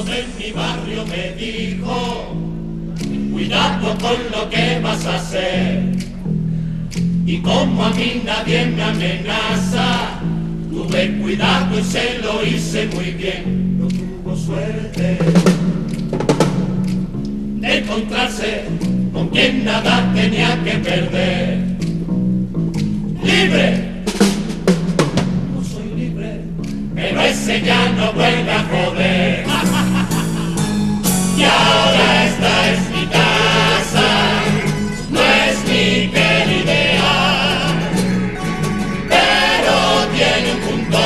uno de mi barrio me dijo, cuidado con lo que vas a hacer. Y como a mí nadie me amenaza, tuve cuidado y se lo hice muy bien. No tuvo suerte de encontrarse con quien nada tenía que perder. Libre, no soy libre, pero ese ya no vuelve a joder. Y ahora esta es mi casa, no es mi querida, pero tiene un punto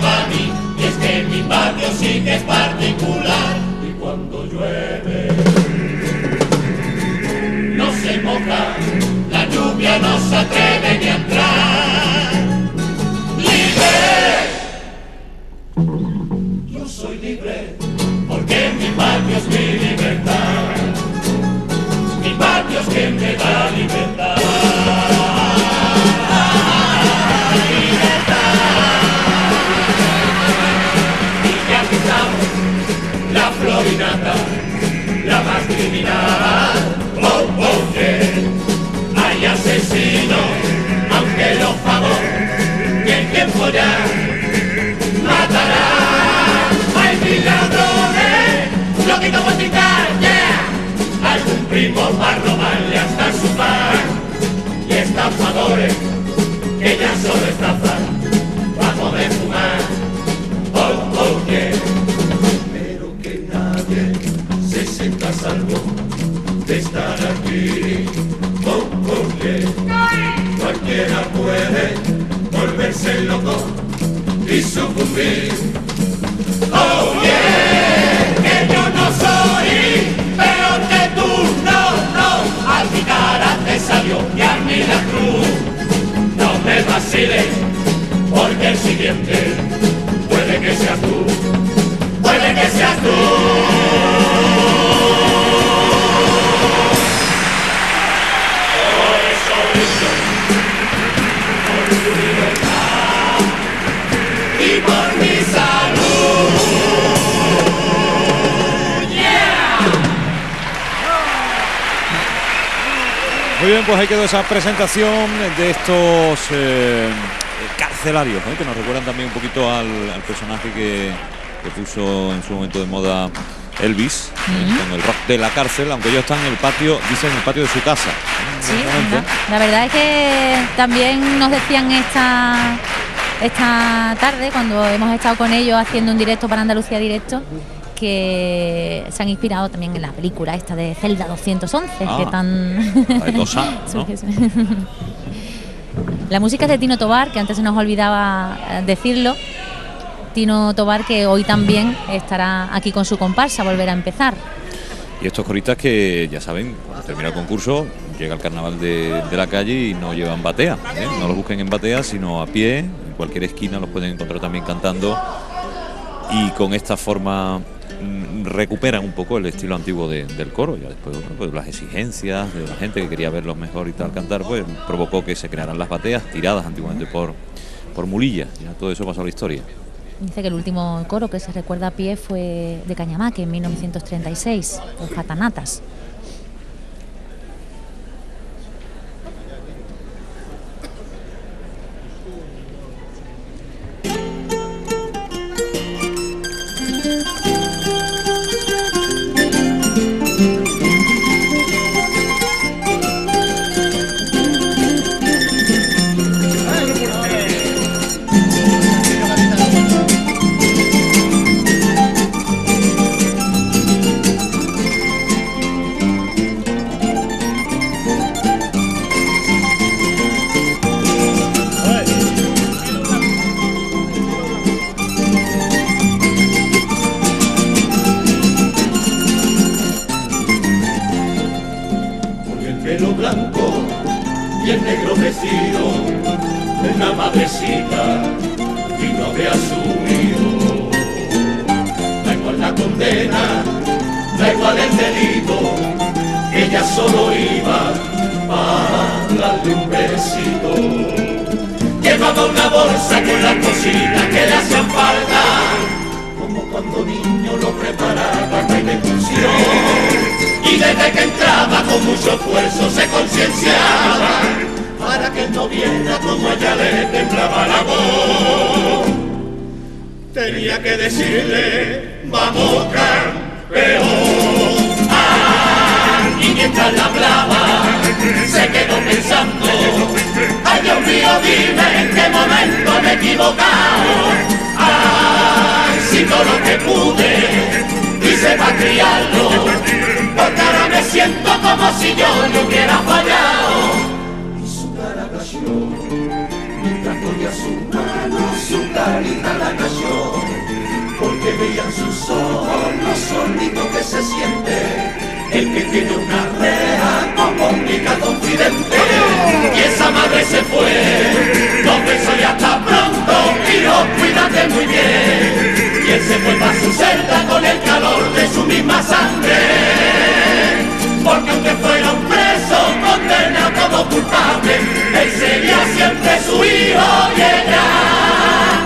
para mí, y es que mi patio sí que es particular. Y cuando llueve no se moja, la lluvia no se atreve ni a entrar. ¡Libre! Yo soy libre, porque mi patio es mi libertad. Mi patio es quien me da libertad. ¡Libertad! Y ya que estamos, la florinata, la más criminal. ¡Oh, oh, yeah! Hay asesinos, aunque los pagos, que el tiempo ya matará. ¡Hay mil ladrones, loquitos por mi calle! Algún primo va a robarle hasta su pan. Y estafadores, que ya solo estafan para poder fumar. ¡Oh, oh, yeah! Pero que nadie se sienta a salvo de estar aquí, oh, oh, yeah. Cualquiera puede volverse loco y sucumbir, oh, yeah. Que yo no soy peor que tú, no, no. A mi cara te salió y a mí la cruz. No me vaciles, porque el siguiente puede que seas tú, puede que seas tú. Por tu libertad y por mi salud. Yeah. Muy bien, pues ahí quedó esa presentación de estos carcelarios, ¿eh? Que nos recuerdan también un poquito al personaje que puso en su momento de moda Elvis, con el rock de la cárcel, aunque ellos están en el patio, dicen en el patio de su casa. Sí, la verdad es que también nos decían esta tarde, cuando hemos estado con ellos haciendo un directo para Andalucía Directo, que se han inspirado también en la película esta de Celda 211, que tan... Cosa, ¿no? La música es de Tino Tovar, que antes se nos olvidaba decirlo. Tino Tovar, que hoy también estará aquí con su comparsa, Volver a Empezar. Y estos coristas que, ya saben, cuando termina el concurso, llega el carnaval de la calle y no llevan batea, ¿eh? No los busquen en batea, sino a pie, en cualquier esquina los pueden encontrar también cantando, y con esta forma recuperan un poco el estilo antiguo del coro. Ya después, bueno, pues las exigencias de la gente que quería verlos mejor y tal cantar, pues provocó que se crearan las bateas tiradas antiguamente por mulillas. Ya todo eso pasó a la historia. Dice que el último coro que se recuerda a pie fue de Cañamaque en 1936, los Patanatas. Niño lo preparaba mi ejecución, y desde que entraba con mucho esfuerzo se concienciaba para que no viera como ella le temblaba la voz. Tenía que decirle: vamos campeón. ¡Ah! Y mientras la hablaba se quedó pensando: ay, Dios mío, dime en qué momento me he equivocado. Ay, si todo lo que pude hice para criarlo, porque ahora me siento como si yo no hubiera fallado. Y su cara cayó, mientras cogía su mano, su carita la cayó, porque veían sus ojos lo solito que se siente el que tiene una reja como un picadón vidente. Y esa madre se fue, los besos y hasta pronto, hijo, cuídate muy bien. Y él se fue para su celda con el calor de su misma sangre, porque aunque fuera un preso condenado como culpable, él sería siempre su hijo y ella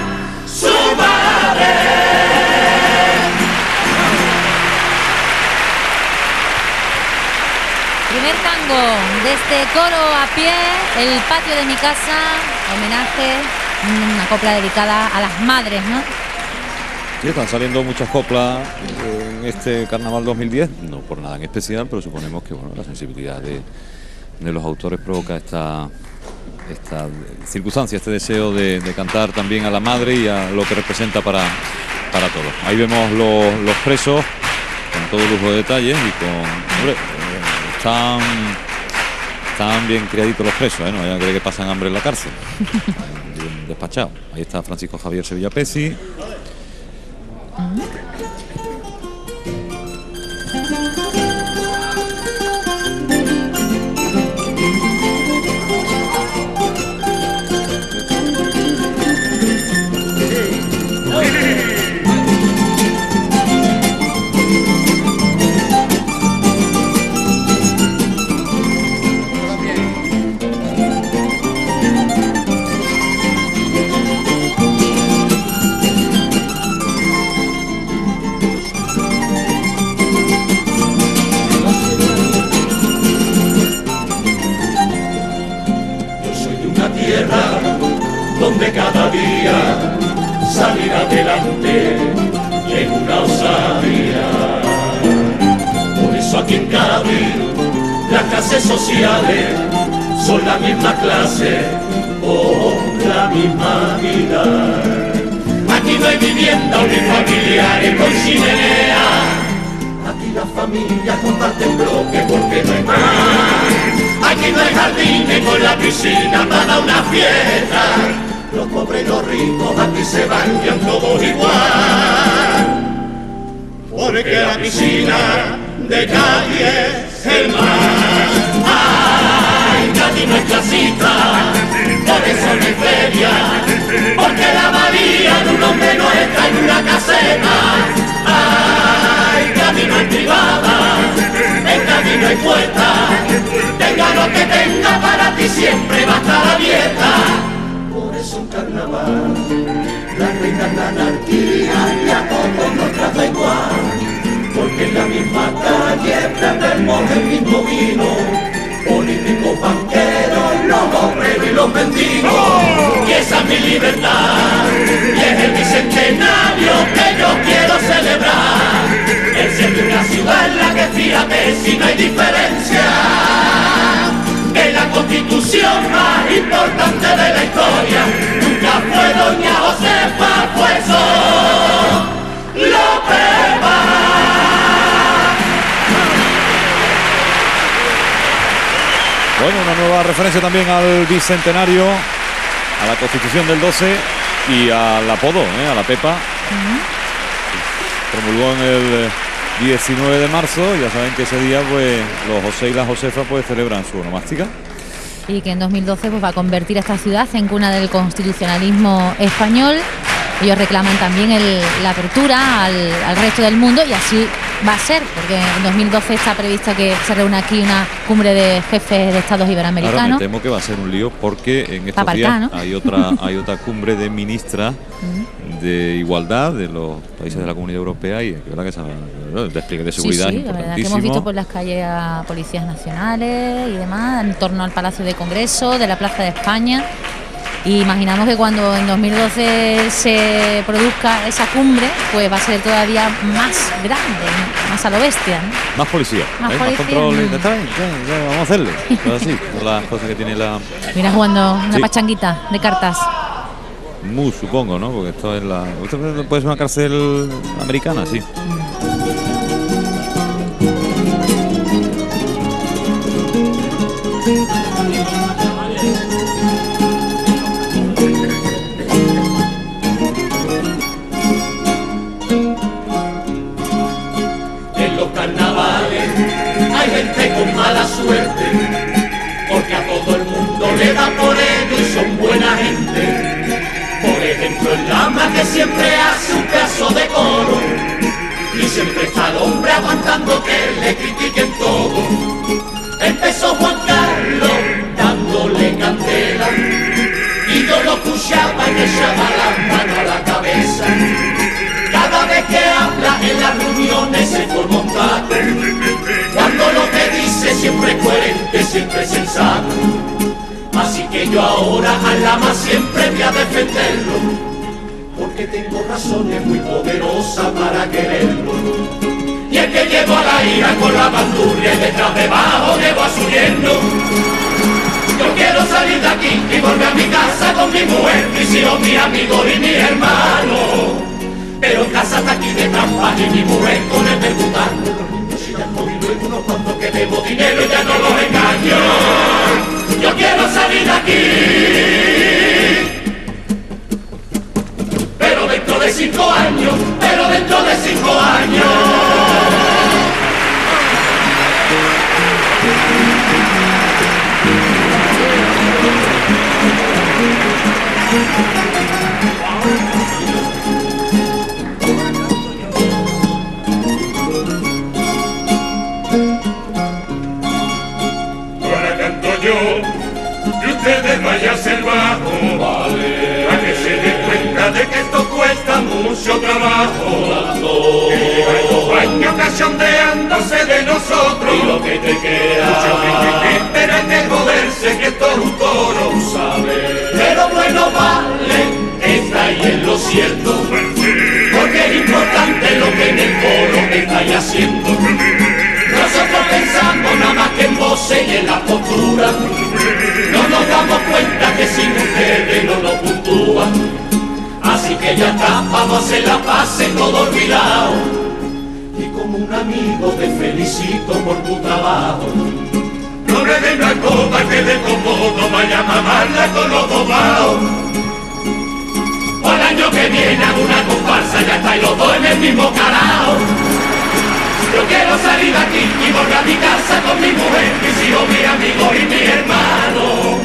su madre. Primer tango de este coro a pie, el patio de mi casa, homenaje, una copla dedicada a las madres, ¿no? Sí, están saliendo muchas coplas en este carnaval 2010, no por nada en especial, pero suponemos que bueno, la sensibilidad de los autores provoca esta circunstancia, este deseo de cantar también a la madre y a lo que representa para todos. Ahí vemos los presos con todo lujo de detalles y con... Hombre, están bien criaditos los presos, ¿eh? No vayan a creer que pasan hambre en la cárcel. Bien despachados. Ahí está Francisco Javier Sevilla Pecci. Donde cada día salir adelante en una osadía. Por eso aquí en Cádiz las clases sociales son la misma clase o la misma vida. Aquí no hay vivienda ni familiares con chimenea. Aquí las familias comparten bloque porque no hay más. Aquí no hay jardines con la piscina para una fiesta. Los pobres y los ricos aquí se bañan todos igual, porque la piscina de calle es el mar. Ay, Cádiz no es clasista, por eso no hay feria, porque la María de un hombre no está en una caseta. Ay, Cádiz no es privada, en Cádiz no hay puerta, tenga lo que tenga, para ti siempre va a estar abierta. Es un carnaval, la reina es la anarquía y a todos nos trata igual, porque en la misma calle bebemos el mismo vino, políticos, banqueros, los obreros y los mendigos. Y esa es mi libertad, y es el bicentenario que yo quiero celebrar. El ser de una ciudad en la que fíjate si no hay diferencia. Que la constitución más importante de la historia nunca fue doña Josefa, fue Sol López Vaz. Bueno, una nueva referencia también al bicentenario, a la constitución del 12 y al apodo, a la Pepa. Promulgó en el 19 de marzo, ya saben que ese día pues los José y la Josefa pues celebran su onomástica. Y que en 2012 pues va a convertir a esta ciudad en cuna del constitucionalismo español. Ellos reclaman también la apertura al resto del mundo, y así va a ser, porque en 2012 está previsto que se reúna aquí una cumbre de jefes de estados iberoamericanos. Ahora me temo que va a ser un lío, porque en estos días, ¿no?, hay otra cumbre de ministras de igualdad de los países de la Comunidad Europea, y verdad que el despliegue de seguridad es importantísimo. La verdad que hemos visto por las calles a policías nacionales y demás, en torno al Palacio de Congreso, de la Plaza de España. Y imaginamos que cuando en 2012 se produzca esa cumbre, pues va a ser todavía más grande, ¿no?, más a lo bestia, ¿no? Más policía, más controles. Está bien, ya vamos a hacerlo. Así, por las cosas que tiene la... Mira, jugando una pachanguita de cartas. Muy, supongo, ¿no? Porque esto es la... ¿Esto puede ser una cárcel americana? Sí. Que siempre hace un caso de coro, y siempre está el hombre aguantando que le critiquen todo. Empezó Juan Carlos dándole candela, y yo lo escuchaba y echaba la mano a la cabeza. Cada vez que habla en las reuniones se forma un taco, cuando lo que dice siempre es coherente, siempre es sensato. Así que yo ahora al lama siempre voy a defenderlo, porque tengo razones muy poderosas para quererlo. Y es que llevo a la hija con la bandurria, y detrás debajo llevo a su yerno. Yo quiero salir de aquí y volver a mi casa con mi mujer, mis hijos, mis amigos y mis hermanos. Pero en casa está aquí de trampa y mi mujer con el percutano. Los niños y luego unos cuantos que debo dinero y ya no los engaño. Yo quiero salir de aquí, dentro de 5 años, pero dentro de 5 años. Ahora canto yo, y ustedes vayan a ser bajo, vale, para que se den cuenta de que esto cuesta mucho trabajo, que 2 años cachondeándose de nosotros, y lo que te queda, mucha gente que espera que joderse, que esto es un toro, ¿sabes? Pero bueno, vale, está ahí en lo cierto, porque es importante lo que en el coro estáis haciendo. Nosotros pensamos nada más que en voces y en la postura, no nos damos cuenta que sin ustedes no nos puntúan. Así que ya está, vamos a hacer la paz en todo olvidado. Y como un amigo te felicito por tu trabajo. No le den la copa que de comodo vaya a mamarla con los dobados. Al año que viene hago una comparsa, ya estáis los dos en el mismo carao. Yo quiero salir de aquí y volver a mi casa con mi mujer, mis hijos, mis amigos y mis hermanos.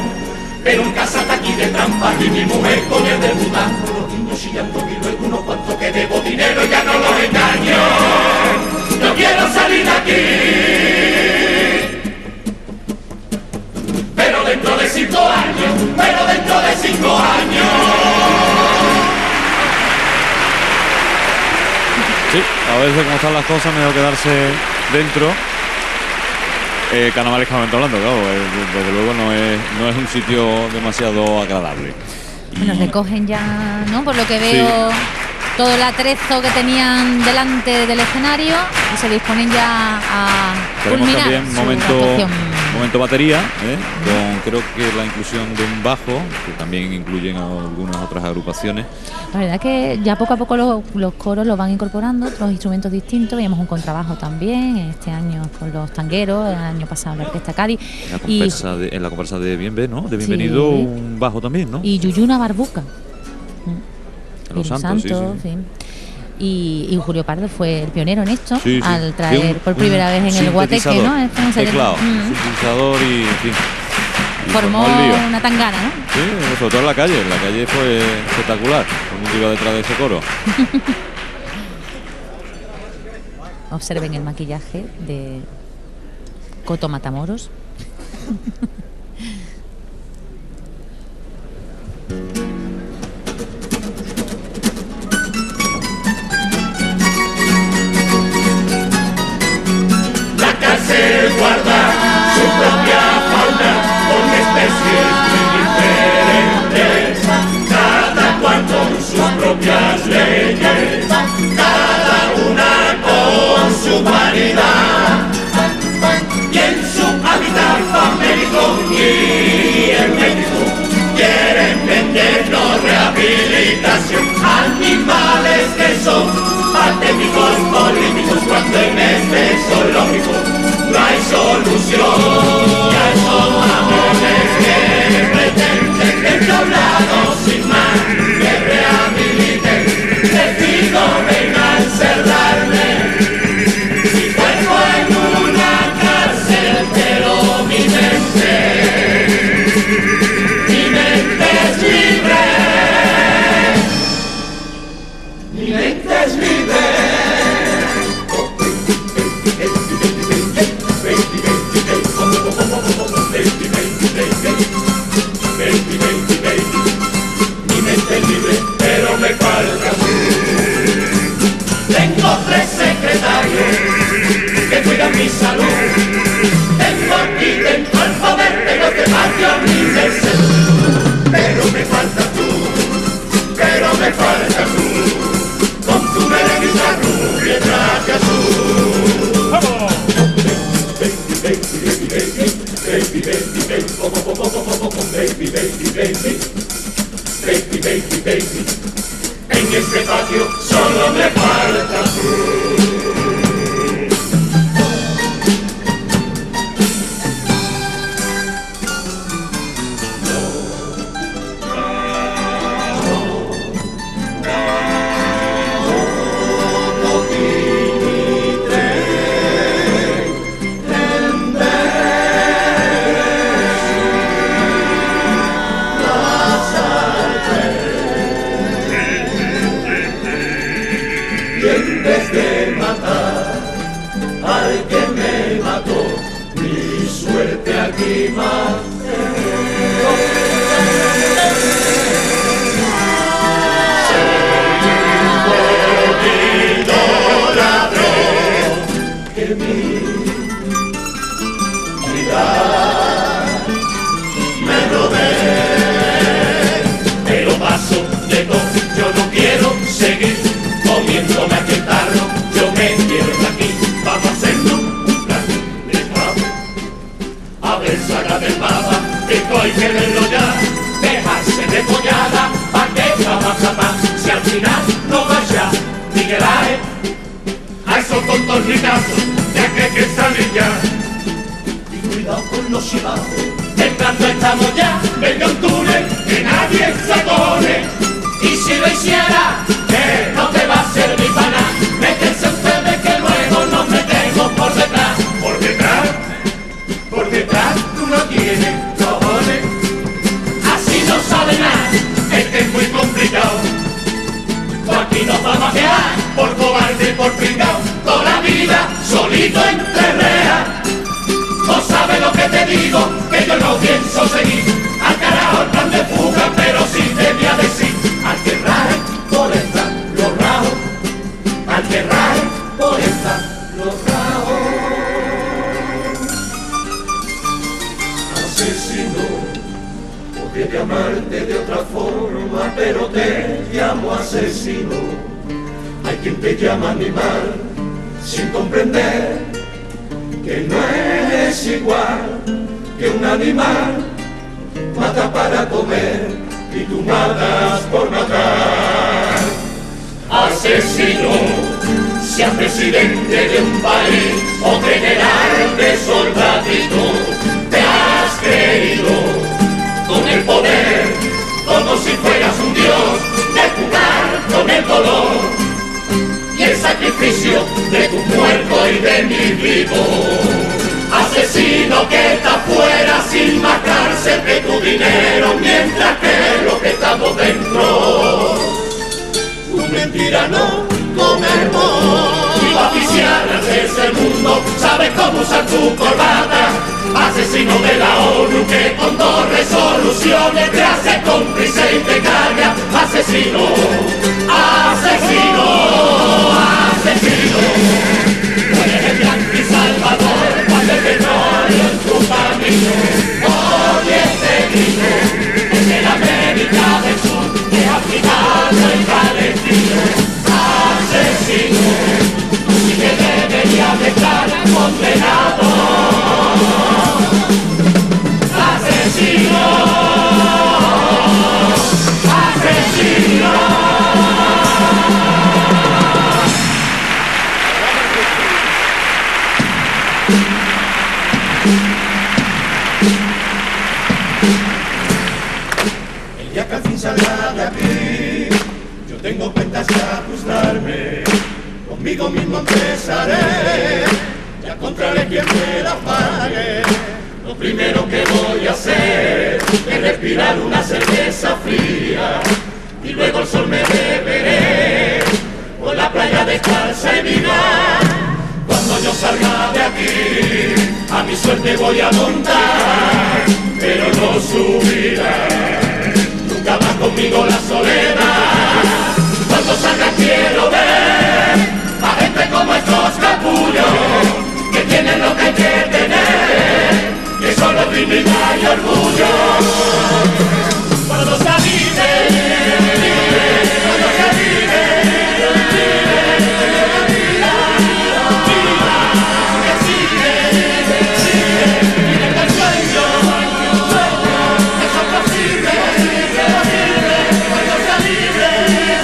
Pero en casa está aquí de trampa y mi mujer con el debutante, los niños chillando y luego unos cuantos que debo dinero ya no los engaño. Yo quiero salir de aquí, pero dentro de 5 años, pero dentro de 5 años. Sí, a veces como están las cosas mejor quedarse dentro. Cañamalescamente hablando, claro, desde luego no es un sitio demasiado agradable. Bueno, recogen ya, ¿no?, por lo que veo, sí, todo el atrezo que tenían delante del escenario y se disponen ya a culminar también momento batería, con creo que la inclusión de un bajo, que también incluyen a algunas otras agrupaciones. La verdad es que ya poco a poco los coros los van incorporando, otros instrumentos distintos. Veíamos un contrabajo también este año con los tangueros, el año pasado la Orquesta Cádiz. En la comparsa de Bienvenido, ¿no?, de Bienvenido, sí, un bajo también, ¿no? Y Yuyuna Barbuca. Los Santos, sí. Y Julio Pardo fue el pionero en esto, al traer por primera vez en el guateque, ¿no?, el sintetizador y... formó una tangana, ¿no? Sí, sobre todo en la calle fue espectacular, con un tío detrás de ese coro. Observen el maquillaje de Coto Matamoros. La cárcel guarda su propia fauna, con especies muy diferentes, cada cual con sus propias leyes, cada una con su vanidad, y en su hábitat famélico y en México quieren vendernos rehabilitación, animales que son patéticos políticos, cuando en este zoológico no hay solución. Ya son amores que pretenden del tablado sin más que rehabiliten, decido reinar, cerrarme. Mi salud, tengo aquí dentro el poder, tengo que matar mi deseo, pero me falta tú, pero me falta tú, con tu merenguita rubia y traje azul. ¡Vamos! Baby, en este patio solo me falta tú. Asesino que está fuera sin matarse. dinero mientras que lo que estamos dentro. Un mentirano comemos. Y oficiales de ese mundo, sabes cómo usar tu corbata. Asesino de la ONU que con dos resoluciones te hace cómplice y te carga. Asesino, asesino, asesino. Tú eres el gran y salvador, cuando el petróleo en tu camino. Oye este grito, es de la América del Sur, de africano y palestino. Asesino, tú sí que deberías de estar condenado. El día que al fin salga de aquí, yo tengo cuentas que ajustarme. Conmigo mismo empezaré, ya encontraré quien me la pague. Lo primero que voy a hacer es respirar una cerveza fría y luego el sol me beberé por la playa descalza y vida. Cuando yo salga de aquí a mi suerte voy a montar, pero no subirá nunca más conmigo la soledad. Cuando salga quiero ver a gente como estos capullos que tienen lo que hay que tener, que solo dignidad y orgullo. Cuando se vive, cuando se vive, viva, viva, que sigue, sigue, vive el sueño, eso es posible, cuando se vive, vive, cuando se vive, vive.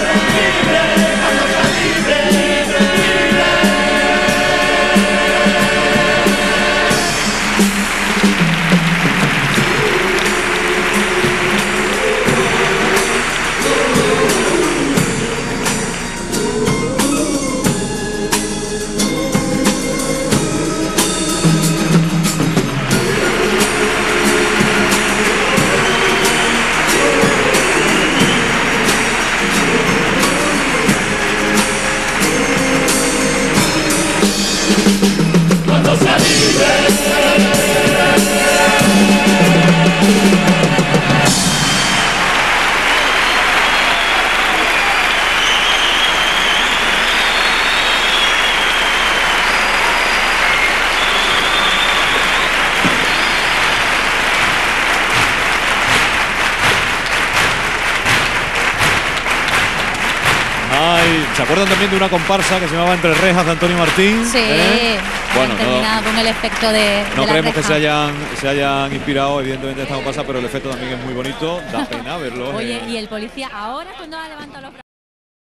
¿Se acuerdan también de una comparsa que se llamaba Entre Rejas de Antonio Martín? Sí, bueno, terminada con el efecto de no la creemos reja. Que se hayan inspirado evidentemente de esta comparsa, pero el efecto también es muy bonito, da pena verlo. Oye, y el policía ahora cuando ha levantado los brazos...